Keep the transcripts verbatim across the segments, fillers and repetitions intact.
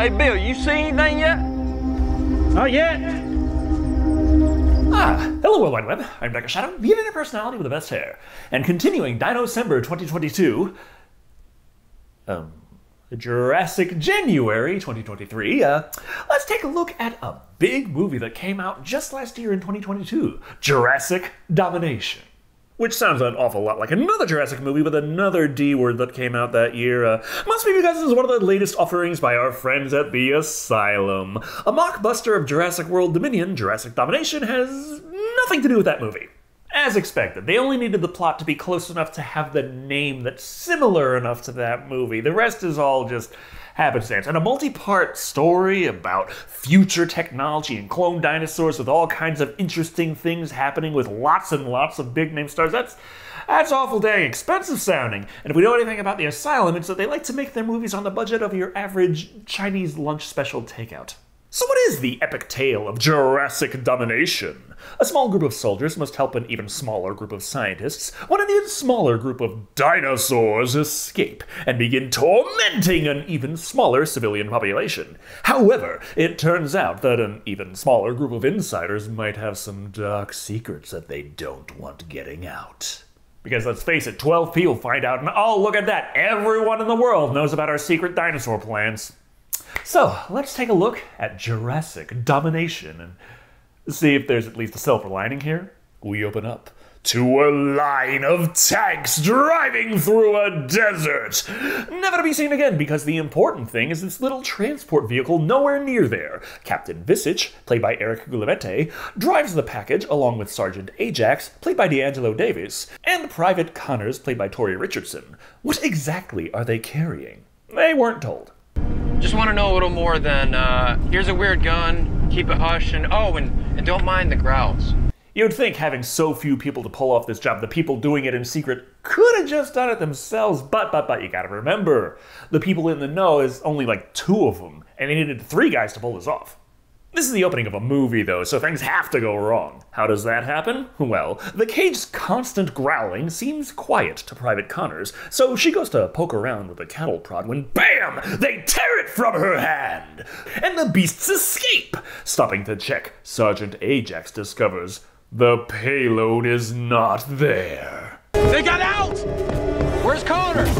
Hey, Bill, you see anything yet? Not yet. Ah, hello, World Wide Web. I'm Decker Shado, the internet personality with the best hair. And continuing Dino-Sember twenty twenty-two, um, Jurassic January twenty twenty-three, uh, let's take a look at a big movie that came out just last year in twenty twenty-two, Jurassic Domination. Which sounds an awful lot like another Jurassic movie with another D word that came out that year. Uh, must be because this is one of the latest offerings by our friends at The Asylum. A mockbuster of Jurassic World Dominion, Jurassic Domination, has nothing to do with that movie. As expected, they only needed the plot to be close enough to have the name that's similar enough to that movie. The rest is all just happenstance. And a multi-part story about future technology and clone dinosaurs with all kinds of interesting things happening with lots and lots of big-name stars. That's, that's awful dang expensive sounding. And if we know anything about The Asylum, it's that they like to make their movies on the budget of your average Chinese lunch special takeout. So what is the epic tale of Jurassic Domination? A small group of soldiers must help an even smaller group of scientists when an even smaller group of dinosaurs escape and begin tormenting an even smaller civilian population. However, it turns out that an even smaller group of insiders might have some dark secrets that they don't want getting out. Because let's face it, twelve people find out, and oh, look at that, everyone in the world knows about our secret dinosaur plans. So, let's take a look at Jurassic Domination and see if there's at least a silver lining here. We open up to a line of tanks driving through a desert, never to be seen again, because the important thing is this little transport vehicle nowhere near there. Captain Visage, played by Eric Gulavete, drives the package along with Sergeant Ajax, played by D'Angelo Davis, and Private Connors, played by Tori Richardson. What exactly are they carrying? They weren't told. Just want to know a little more than, uh, here's a weird gun, keep it hush, and oh, and, and don't mind the growls. You'd think, having so few people to pull off this job, the people doing it in secret could have just done it themselves, but, but, but, you gotta remember, the people in the know is only like two of them, and they needed three guys to pull this off. This is the opening of a movie, though, so things have to go wrong. How does that happen? Well, the cage's constant growling seems quiet to Private Connors, so she goes to poke around with a cattle prod when BAM! They tear it from her hand! And the beasts escape! Stopping to check, Sergeant Ajax discovers the payload is not there. They got out! Where's Connors?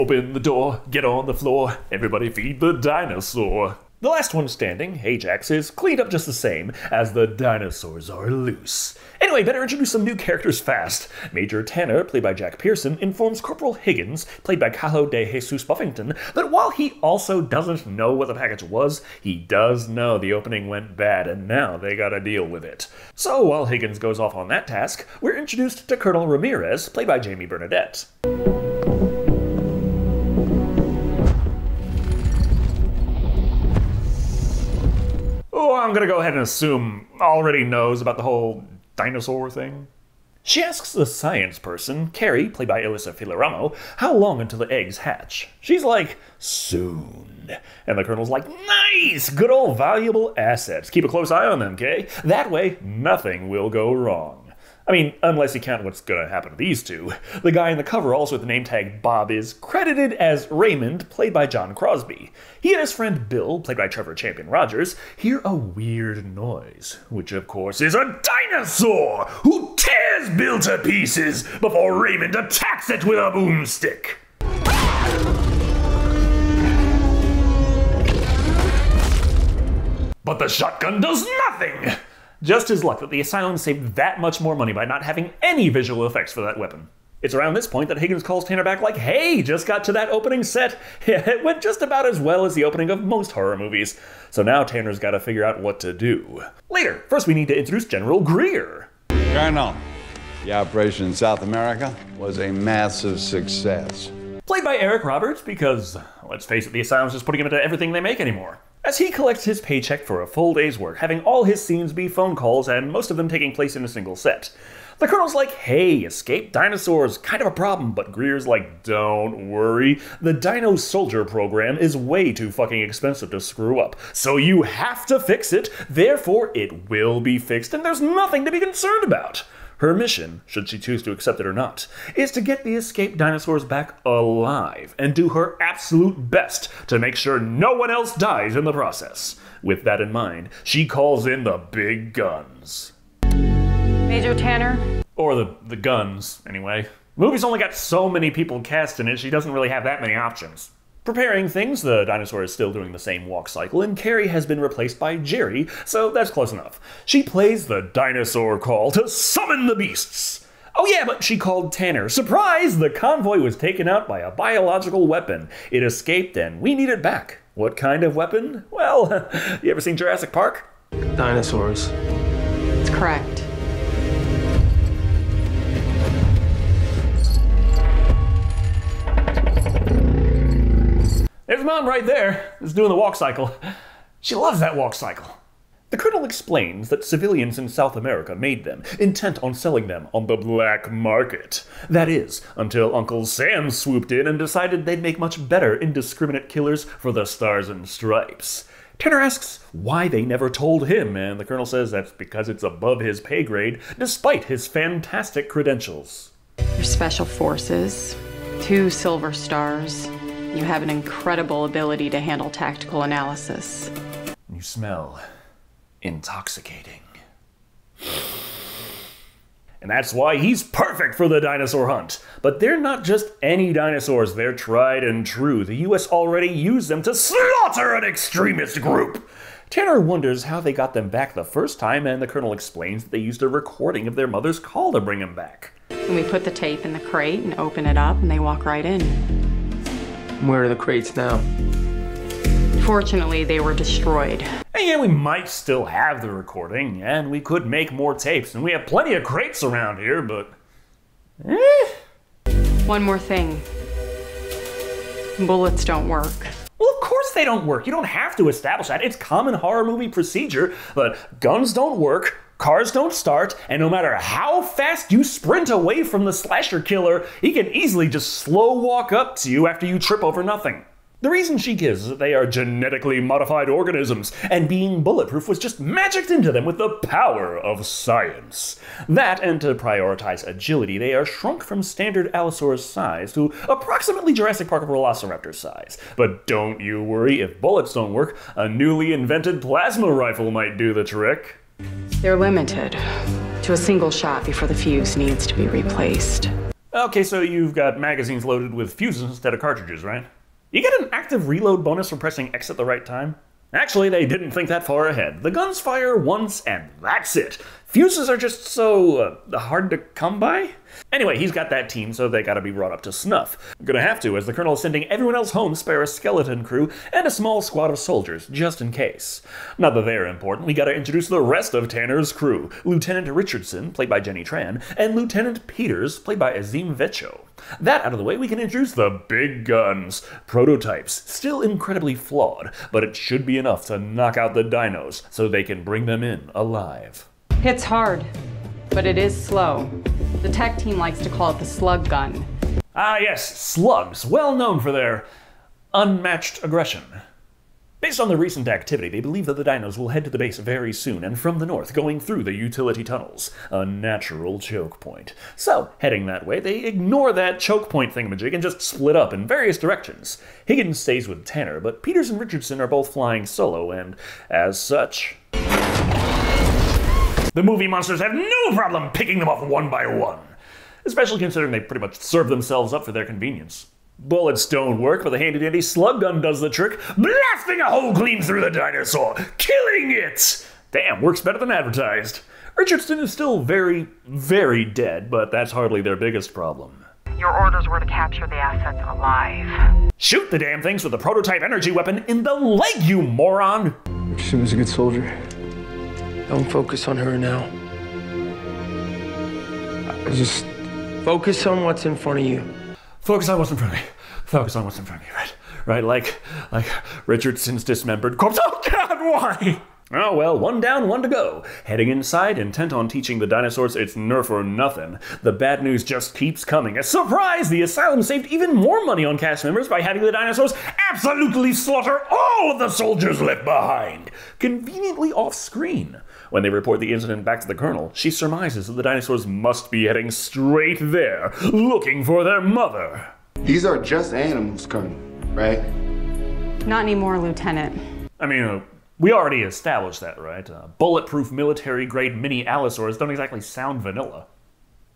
Open the door, get on the floor, everybody feed the dinosaur. The last one standing, Ajax, is cleaned up just the same, as the dinosaurs are loose. Anyway, better introduce some new characters fast. Major Tanner, played by Jack Pearson, informs Corporal Higgins, played by Cajo de Jesus Buffington, that while he also doesn't know what the package was, he does know the opening went bad, and now they gotta deal with it. So while Higgins goes off on that task, we're introduced to Colonel Ramirez, played by Jamie Bernadette. Oh, I'm gonna go ahead and assume already knows about the whole dinosaur thing. She asks the science person, Carrie, played by Elisa Filaramo, how long until the eggs hatch. She's like, soon. And the colonel's like, nice! Good old valuable assets. Keep a close eye on them, Kay? That way, nothing will go wrong. I mean, unless you count what's gonna happen to these two. The guy in the cover, also with the name tag Bob, is credited as Raymond, played by John Crosby. He and his friend Bill, played by Trevor Champion Rogers, hear a weird noise, which of course is a dinosaur who tears Bill to pieces before Raymond attacks it with a boomstick. But the shotgun does nothing! Just his luck that the Asylum saved that much more money by not having any visual effects for that weapon. It's around this point that Higgins calls Tanner back like, hey, just got to that opening set. Yeah, it went just about as well as the opening of most horror movies. So now Tanner's gotta figure out what to do. Later, first we need to introduce General Greer. Colonel, the operation in South America was a massive success. Played by Eric Roberts because, let's face it, the Asylum's just putting him into everything they make anymore. As he collects his paycheck for a full day's work, having all his scenes be phone calls and most of them taking place in a single set. The colonel's like, hey, escape dinosaurs, kind of a problem, but Greer's like, don't worry, the Dino Soldier program is way too fucking expensive to screw up, so you have to fix it, therefore it will be fixed, and there's nothing to be concerned about. Her mission, should she choose to accept it or not, is to get the escaped dinosaurs back alive and do her absolute best to make sure no one else dies in the process. With that in mind, she calls in the big guns. Major Tanner? Or the, the guns, anyway. The movie's only got so many people cast in it, she doesn't really have that many options. Preparing things, the dinosaur is still doing the same walk cycle, and Carrie has been replaced by Jerry, so that's close enough. She plays the dinosaur call to summon the beasts! Oh yeah, but she called Tanner. Surprise! The convoy was taken out by a biological weapon. It escaped and we need it back. What kind of weapon? Well, you ever seen Jurassic Park? Dinosaurs. It's correct. There's Mom right there, is doing the walk cycle. She loves that walk cycle. The Colonel explains that civilians in South America made them, intent on selling them on the black market. That is, until Uncle Sam swooped in and decided they'd make much better indiscriminate killers for the Stars and Stripes. Tanner asks why they never told him, and the Colonel says that's because it's above his pay grade, despite his fantastic credentials. You're special forces, two silver stars. You have an incredible ability to handle tactical analysis. You smell intoxicating. And that's why he's perfect for the dinosaur hunt. But they're not just any dinosaurs, they're tried and true. The U S already used them to slaughter an extremist group. Tanner wonders how they got them back the first time, and the Colonel explains that they used a recording of their mother's call to bring them back. And we put the tape in the crate and open it up, and they walk right in. Where are the crates now? Fortunately, they were destroyed. And yeah, we might still have the recording, and we could make more tapes, and we have plenty of crates around here, but... Eh? One more thing. Bullets don't work. Well, of course they don't work. You don't have to establish that. It's common horror movie procedure, but guns don't work, cars don't start, and no matter how fast you sprint away from the slasher killer, he can easily just slow walk up to you after you trip over nothing. The reason she gives is that they are genetically modified organisms, and being bulletproof was just magicked into them with the power of science. That, and to prioritize agility, they are shrunk from standard Allosaurus size to approximately Jurassic Park Velociraptor size. But don't you worry, if bullets don't work, a newly invented plasma rifle might do the trick. They're limited to a single shot before the fuse needs to be replaced. Okay, so you've got magazines loaded with fuses instead of cartridges, right? You get an active reload bonus for pressing X at the right time. Actually, they didn't think that far ahead. The guns fire once and that's it. Fuses are just so uh, hard to come by. Anyway, he's got that team, so they gotta be brought up to snuff. Gonna have to, as the Colonel is sending everyone else home to spare a skeleton crew and a small squad of soldiers, just in case. Not that they're important, we gotta introduce the rest of Tanner's crew. Lieutenant Richardson, played by Jenny Tran, and Lieutenant Peters, played by Azim Vecho. That out of the way, we can introduce the big guns. Prototypes, still incredibly flawed, but it should be enough to knock out the dinos so they can bring them in alive. Hits hard, but it is slow. The tech team likes to call it the slug gun. Ah yes, slugs, well known for their unmatched aggression. Based on the recent activity, they believe that the dinos will head to the base very soon and from the north, going through the utility tunnels. A natural choke point. So, heading that way, they ignore that choke point thingamajig and just split up in various directions. Higgins stays with Tanner, but Peters and Richardson are both flying solo and, as such... The movie monsters have no problem picking them off one by one, especially considering they pretty much serve themselves up for their convenience. Bullets don't work, but the handy-dandy slug gun does the trick, blasting a hole clean through the dinosaur, killing it! Damn, works better than advertised. Richardson is still very, very dead, but that's hardly their biggest problem. Your orders were to capture the assets alive. Shoot the damn things with the prototype energy weapon in the leg, you moron! She was a good soldier. Don't focus on her now. Just focus on what's in front of you. Focus on what's in front of me. Focus on what's in front of me, right? Right, like, like Richardson's dismembered corpse. Oh God, why? Oh well, one down, one to go. Heading inside, intent on teaching the dinosaurs it's nerf or nothing. The bad news just keeps coming. A surprise! The Asylum saved even more money on cast members by having the dinosaurs absolutely slaughter all of the soldiers left behind. Conveniently off-screen. When they report the incident back to the colonel, she surmises that the dinosaurs must be heading straight there, looking for their mother. These are just animals, Colonel, right? Not anymore, Lieutenant. I mean, uh, we already established that, right? Uh, bulletproof military-grade mini allosaurs don't exactly sound vanilla.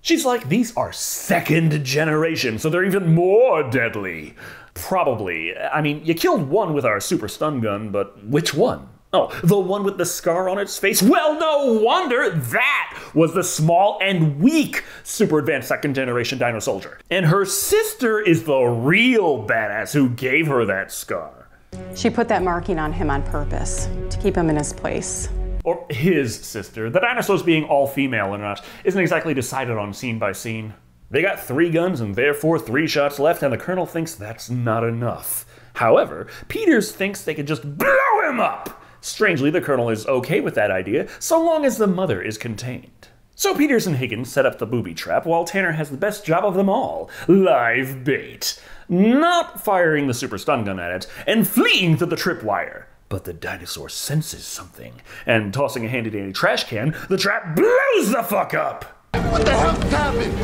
She's like, these are second generation, so they're even more deadly. Probably. I mean, you killed one with our super stun gun, but which one? Oh, the one with the scar on its face? Well, no wonder that was the small and weak super advanced second generation dino soldier. And her sister is the real badass who gave her that scar. She put that marking on him on purpose to keep him in his place. Or his sister. The dinosaurs being all female or not isn't exactly decided on scene by scene. They got three guns and therefore three shots left, and the colonel thinks that's not enough. However, Peters thinks they could just blow him up! Strangely, the colonel is okay with that idea, so long as the mother is contained. So Peters and Higgins set up the booby trap, while Tanner has the best job of them all. Live bait. Not firing the super stun gun at it, and fleeing through the tripwire. But the dinosaur senses something, and tossing a handy-dandy trash can, the trap blows the fuck up! What the hell just happened?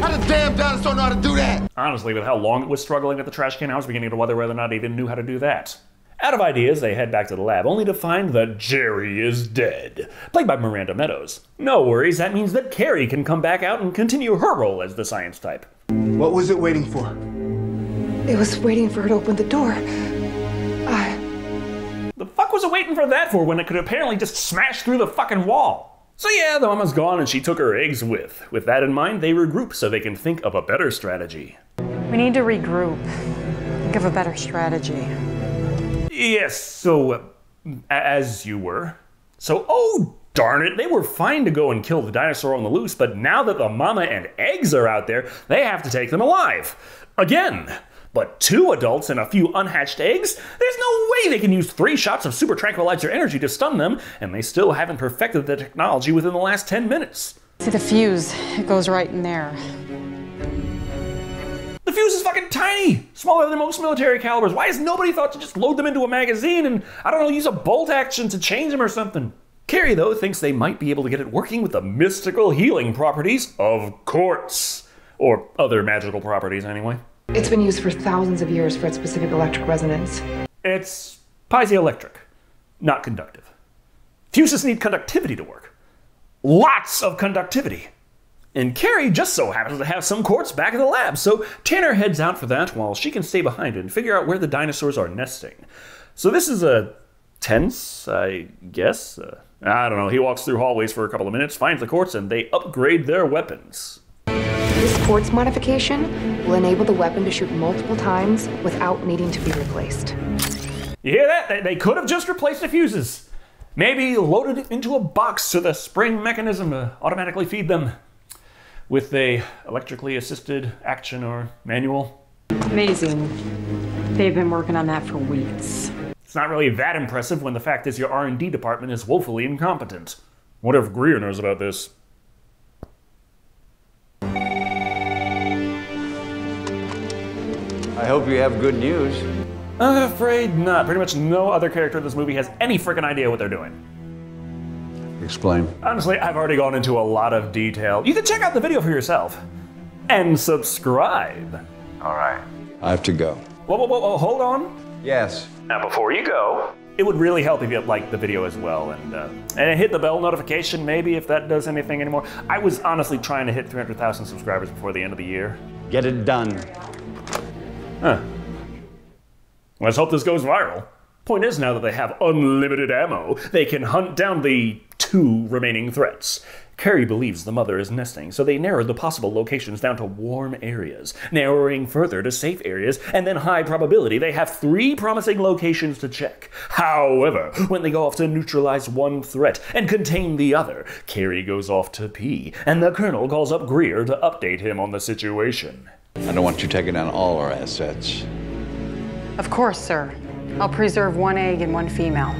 How the damn dinosaur know how to do that? Honestly, with how long it was struggling at the trash can, I was beginning to wonder whether or not it even knew how to do that. Out of ideas, they head back to the lab, only to find that Jerry is dead, played by Miranda Meadows. No worries, that means that Carrie can come back out and continue her role as the science type. What was it waiting for? It was waiting for her to open the door. I... The fuck was it waiting for that for when it could apparently just smash through the fucking wall? So yeah, the mama's gone and she took her eggs with. With that in mind, they regroup so they can think of a better strategy. We need to regroup. Think of a better strategy. Yes, so, uh, as you were. So, oh darn it, they were fine to go and kill the dinosaur on the loose, but now that the mama and eggs are out there, they have to take them alive. Again. But two adults and a few unhatched eggs? There's no way they can use three shots of super tranquilizer energy to stun them, and they still haven't perfected the technology within the last ten minutes. See the fuse, it goes right in there. The fuse is fucking tiny! Smaller than most military calibers. Why has nobody thought to just load them into a magazine and, I don't know, use a bolt action to change them or something? Carrie, though, thinks they might be able to get it working with the mystical healing properties of quartz. Or other magical properties, anyway. It's been used for thousands of years for its specific electric resonance. It's piezoelectric, not conductive. Fuses need conductivity to work. Lots of conductivity. And Carrie just so happens to have some quartz back in the lab, so Tanner heads out for that while she can stay behind and figure out where the dinosaurs are nesting. So this is a tense, I guess. Uh, I don't know, he walks through hallways for a couple of minutes, finds the quartz, and they upgrade their weapons. This quartz modification will enable the weapon to shoot multiple times without needing to be replaced. You hear that? They could have just replaced the fuses. Maybe loaded it into a box so the spring mechanism to automatically feed them with a electrically assisted action or manual. Amazing. They've been working on that for weeks. It's not really that impressive when the fact is your R and D department is woefully incompetent. What if Greer knows about this? I hope you have good news. I'm afraid not. Pretty much no other character in this movie has any freaking idea what they're doing. Explain. Honestly, I've already gone into a lot of detail. You can check out the video for yourself. And subscribe. All right. I have to go. Whoa, whoa, whoa, whoa, hold on. Yes. Now, before you go, it would really help if you liked the video as well. And, uh, and hit the bell notification, maybe, if that does anything anymore. I was honestly trying to hit three hundred thousand subscribers before the end of the year. Get it done. Huh. Let's hope this goes viral. Point is, now that they have unlimited ammo, they can hunt down the two remaining threats. Carrie believes the mother is nesting, so they narrowed the possible locations down to warm areas, narrowing further to safe areas, and then high probability they have three promising locations to check. However, when they go off to neutralize one threat and contain the other, Carrie goes off to pee, and the colonel calls up Greer to update him on the situation. I don't want you taking down all our assets. Of course, sir. I'll preserve one egg and one female.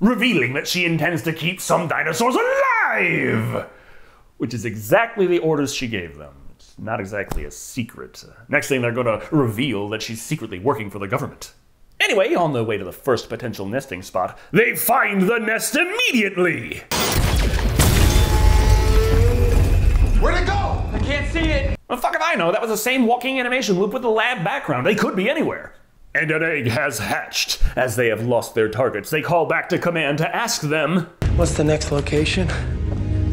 Revealing that she intends to keep some dinosaurs alive! Which is exactly the orders she gave them. It's not exactly a secret. Next thing, they're gonna reveal that she's secretly working for the government. Anyway, on their way to the first potential nesting spot, they find the nest immediately! Where'd it go? I can't see it! Well, fuck if I know, that was the same walking animation loop with the lab background. They could be anywhere. And an egg has hatched. As they have lost their targets, they call back to command to ask them, what's the next location?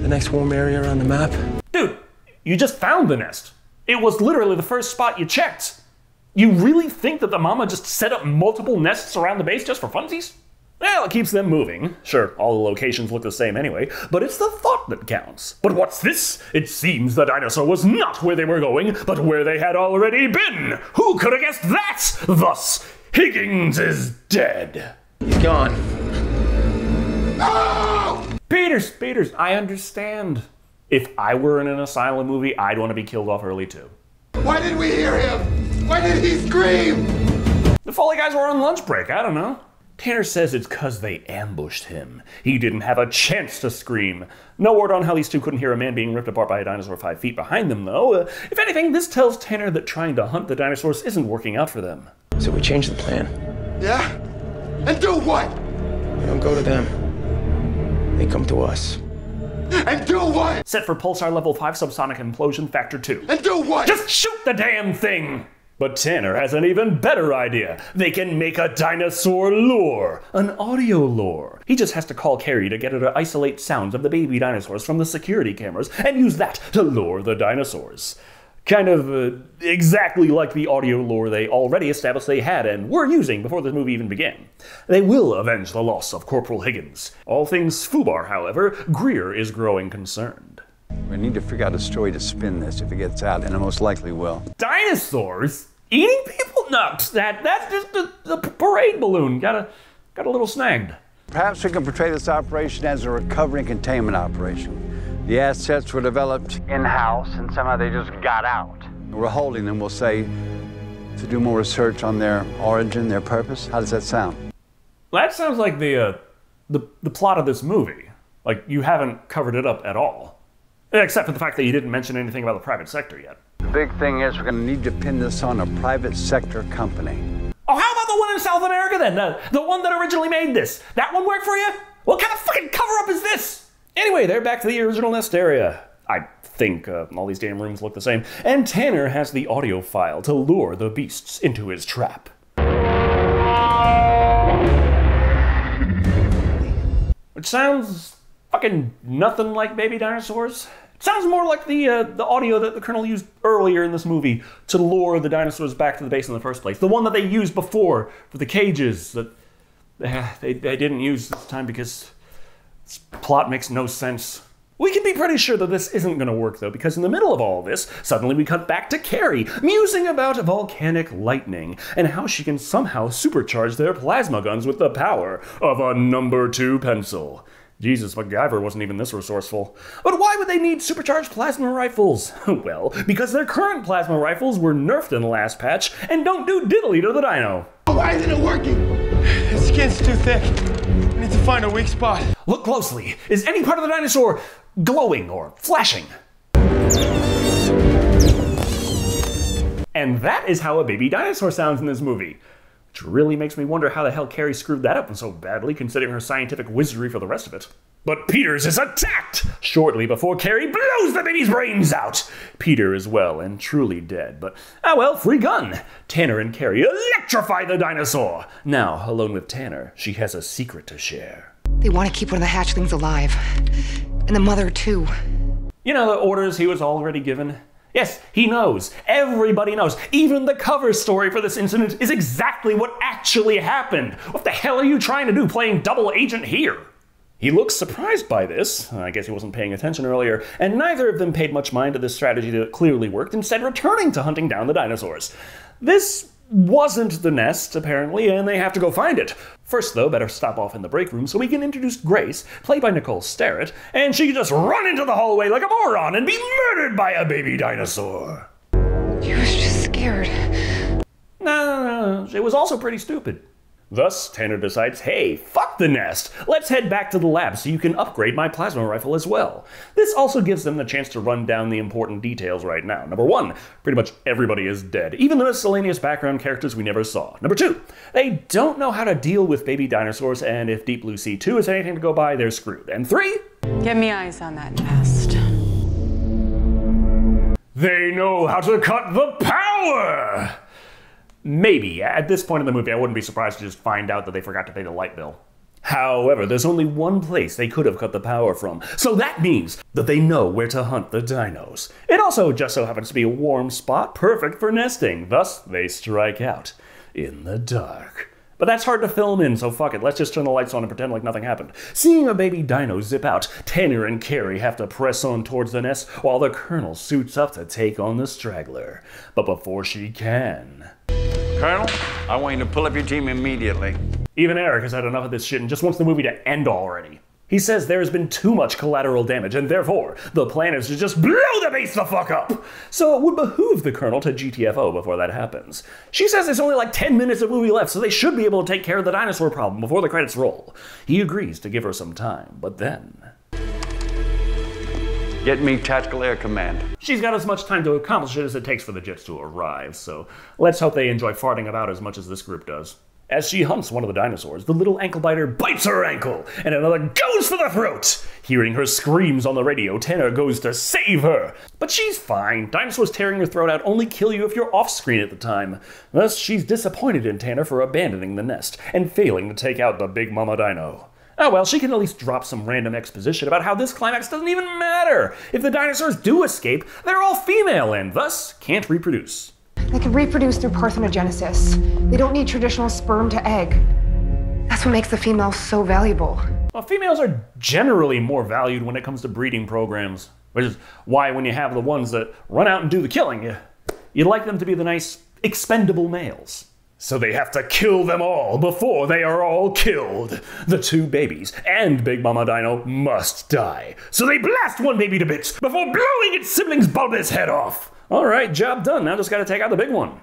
The next warm area on the map? Dude, you just found the nest. It was literally the first spot you checked. You really think that the mama just set up multiple nests around the base just for funsies? Well, it keeps them moving. Sure, all the locations look the same anyway, but it's the thought that counts. But what's this? It seems the dinosaur was not where they were going, but where they had already been. Who could have guessed that? Thus, Higgins is dead. He's gone. Oh! Peters, Peters, I understand. If I were in an asylum movie, I'd want to be killed off early too. Why did we hear him? Why did he scream? The Foley guys were on lunch break, I don't know. Tanner says it's cause they ambushed him. He didn't have a chance to scream. No word on how these two couldn't hear a man being ripped apart by a dinosaur five feet behind them, though. Uh, if anything, this tells Tanner that trying to hunt the dinosaurs isn't working out for them. So we change the plan. Yeah? And do what? We don't go to them. They come to us. And do what? Set for Pulsar Level five Subsonic Implosion Factor two. And do what? Just shoot the damn thing! But Tanner has an even better idea. They can make a dinosaur lure, an audio lure. He just has to call Carrie to get her to isolate sounds of the baby dinosaurs from the security cameras and use that to lure the dinosaurs. Kind of uh, exactly like the audio lure they already established they had and were using before the movie even began. They will avenge the loss of Corporal Higgins. All things FUBAR, however, Greer is growing concerned. We need to figure out a story to spin this if it gets out, and it most likely will. Dinosaurs? Eating people? No, that, that's just the, the parade balloon. Got a, got a little snagged. Perhaps we can portray this operation as a recovery and containment operation. The assets were developed in-house and somehow they just got out. We're holding them, we'll say, to do more research on their origin, their purpose. How does that sound? That sounds like the, uh, the, the plot of this movie. Like, you haven't covered it up at all. Except for the fact that you didn't mention anything about the private sector yet. The big thing is we're going to need to pin this on a private sector company. Oh, how about the one in South America then? The, the one that originally made this? That one work for you? What kind of fucking cover-up is this? Anyway, they're back to the original nest area. I think uh, all these damn rooms look the same. And Tanner has the audio file to lure the beasts into his trap. Which sounds fucking nothing like baby dinosaurs. Sounds more like the uh, the audio that the Colonel used earlier in this movie to lure the dinosaurs back to the base in the first place. The one that they used before for the cages that they, they didn't use this time because this plot makes no sense. We can be pretty sure that this isn't going to work, though, because in the middle of all this, suddenly we cut back to Carrie, musing about volcanic lightning and how she can somehow supercharge their plasma guns with the power of a number two pencil. Jesus, MacGyver wasn't even this resourceful. But why would they need supercharged plasma rifles? Well, because their current plasma rifles were nerfed in the last patch and don't do diddly to the dino. Why isn't it working? His skin's too thick. I need to find a weak spot. Look closely. Is any part of the dinosaur glowing or flashing? And that is how a baby dinosaur sounds in this movie. Which really makes me wonder how the hell Carrie screwed that up so badly, considering her scientific wizardry for the rest of it. But Peters is attacked shortly before Carrie blows the baby's brains out. Peter is well and truly dead, but ah well, free gun. Tanner and Carrie electrify the dinosaur. Now, alone with Tanner, she has a secret to share. They want to keep one of the hatchlings alive, and the mother too. You know the orders he was already given. Yes, he knows. Everybody knows. Even the cover story for this incident is exactly what actually happened. What the hell are you trying to do playing double agent here? He looks surprised by this. I guess he wasn't paying attention earlier, and neither of them paid much mind to this strategy that clearly worked, instead returning to hunting down the dinosaurs. This wasn't the nest, apparently, and they have to go find it. First, though, better stop off in the break room so we can introduce Grace, played by Nicole Starrett, and she can just run into the hallway like a moron and be murdered by a baby dinosaur. She was just scared. No, no, no, it was also pretty stupid. Thus, Tanner decides, hey, fuck the nest! Let's head back to the lab so you can upgrade my plasma rifle as well. This also gives them the chance to run down the important details right now. Number one, pretty much everybody is dead, even the miscellaneous background characters we never saw. Number two, they don't know how to deal with baby dinosaurs, and if Deep Blue Sea two is anything to go by, they're screwed. And three, get me eyes on that nest. They know how to cut the power! Maybe. At this point in the movie, I wouldn't be surprised to just find out that they forgot to pay the light bill. However, there's only one place they could have cut the power from, so that means that they know where to hunt the dinos. It also just so happens to be a warm spot, perfect for nesting. Thus, they strike out in the dark. But that's hard to film in, so fuck it, let's just turn the lights on and pretend like nothing happened. Seeing a baby dino zip out, Tanner and Carrie have to press on towards the nest while the colonel suits up to take on the straggler. But before she can... Colonel, I want you to pull up your team immediately. Even Eric has had enough of this shit and just wants the movie to end already. He says there has been too much collateral damage, and therefore, the plan is to just blow the beast the fuck up! So it would behoove the Colonel to G T F O before that happens. She says there's only like ten minutes of movie left, so they should be able to take care of the dinosaur problem before the credits roll. He agrees to give her some time, but then... Get me Tactical Air Command. She's got as much time to accomplish it as it takes for the jets to arrive, so let's hope they enjoy farting about as much as this group does. As she hunts one of the dinosaurs, the little ankle-biter bites her ankle, and another goes for the throat! Hearing her screams on the radio, Tanner goes to save her! But she's fine. Dinosaurs tearing your throat out only kill you if you're off-screen at the time. Thus, she's disappointed in Tanner for abandoning the nest, and failing to take out the Big Mama Dino. Oh well, she can at least drop some random exposition about how this climax doesn't even matter! If the dinosaurs do escape, they're all female and thus can't reproduce. They can reproduce through parthenogenesis. They don't need traditional sperm to egg. That's what makes the female so valuable. Well, females are generally more valued when it comes to breeding programs, which is why when you have the ones that run out and do the killing, you, you'd like them to be the nice, expendable males. So they have to kill them all before they are all killed. The two babies and Big Mama Dino must die. So they blast one baby to bits before blowing its sibling's bulbous head off. All right, job done. Now just gotta take out the big one.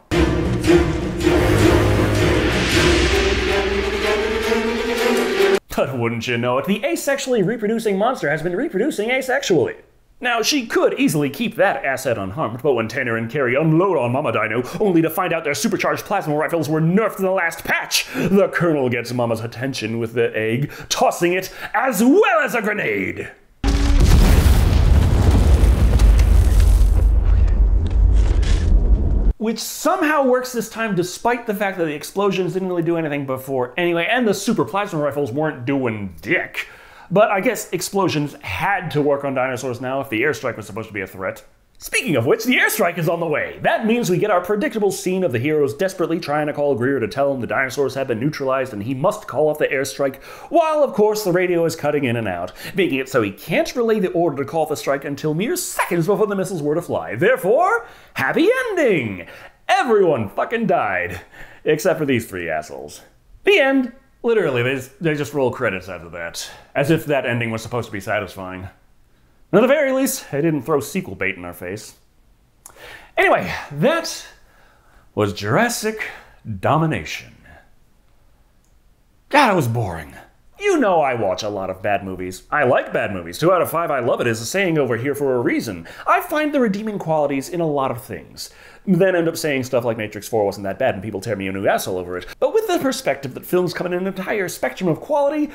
But wouldn't you know it, the asexually reproducing monster has been reproducing asexually. Now, she could easily keep that asset unharmed, but when Tanner and Carrie unload on Mama Dino, only to find out their supercharged plasma rifles were nerfed in the last patch, the Colonel gets Mama's attention with the egg, tossing it as well as a grenade. Which somehow works this time despite the fact that the explosions didn't really do anything before anyway, and the super plasma rifles weren't doing dick. But I guess explosions had to work on dinosaurs now if the airstrike was supposed to be a threat. Speaking of which, the airstrike is on the way! That means we get our predictable scene of the heroes desperately trying to call Greer to tell him the dinosaurs have been neutralized and he must call off the airstrike, while of course the radio is cutting in and out, making it so he can't relay the order to call off the strike until mere seconds before the missiles were to fly. Therefore, happy ending! Everyone fucking died. Except for these three assholes. The end. Literally, they just, they just roll credits after that. As if that ending was supposed to be satisfying. At the very least, they didn't throw sequel bait in our face. Anyway, that was Jurassic Domination. God, it was boring. You know I watch a lot of bad movies. I like bad movies. Two out of five I love it is a saying over here for a reason. I find the redeeming qualities in a lot of things. Then end up saying stuff like Matrix four wasn't that bad and people tear me a new asshole over it. But with the perspective that films come in an entire spectrum of quality,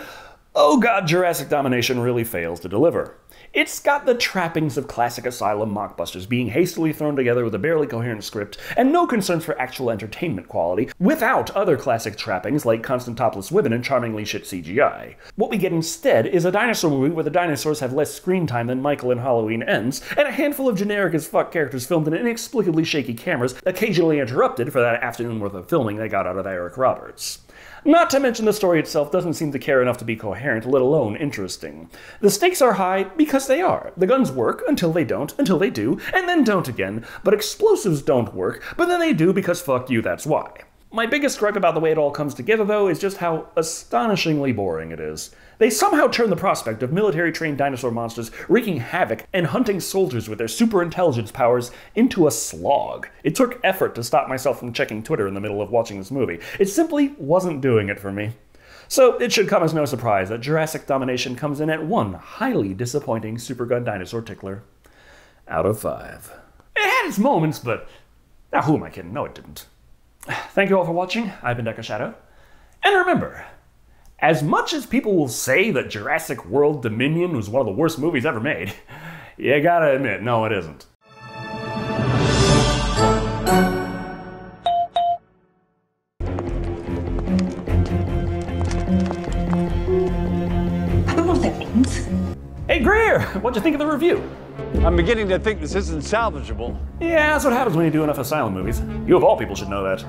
oh god, Jurassic Domination really fails to deliver. It's got the trappings of classic Asylum mockbusters being hastily thrown together with a barely coherent script, and no concerns for actual entertainment quality, without other classic trappings like constant topless women and charmingly shit C G I. What we get instead is a dinosaur movie where the dinosaurs have less screen time than Michael in Halloween Ends, and a handful of generic as fuck characters filmed in inexplicably shaky cameras, occasionally interrupted for that afternoon worth of filming they got out of Eric Roberts. Not to mention the story itself doesn't seem to care enough to be coherent, let alone interesting. The stakes are high because they are. The guns work until they don't, until they do, and then don't again, but explosives don't work, but then they do because fuck you, that's why. My biggest gripe about the way it all comes together, though, is just how astonishingly boring it is. They somehow turn the prospect of military-trained dinosaur monsters wreaking havoc and hunting soldiers with their super-intelligence powers into a slog. It took effort to stop myself from checking Twitter in the middle of watching this movie. It simply wasn't doing it for me. So it should come as no surprise that Jurassic Domination comes in at one highly disappointing Supergun Dinosaur Tickler. Out of five. It had its moments, but... Now, who am I kidding? No, it didn't. Thank you all for watching. I've been Decker Shado. And remember, as much as people will say that Jurassic World Dominion was one of the worst movies ever made, you gotta admit, no, it isn't. I don't know what that means. Hey, Greer, what'd you think of the review? I'm beginning to think this isn't salvageable. Yeah, that's what happens when you do enough Asylum movies. You of all people should know that.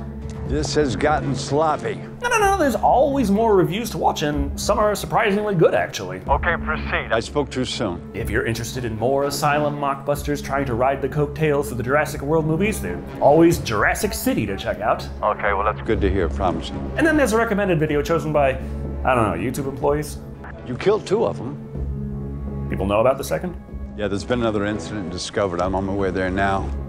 This has gotten sloppy. No, no, no, there's always more reviews to watch, and some are surprisingly good, actually. Okay, proceed. I spoke too soon. If you're interested in more Asylum mockbusters trying to ride the coattails of the Jurassic World movies, there's always Jurassic City to check out. Okay, well, that's good to hear, promise. And then there's a recommended video chosen by, I don't know, YouTube employees. You killed two of them. People know about the second? Yeah, there's been another incident discovered. I'm on my way there now.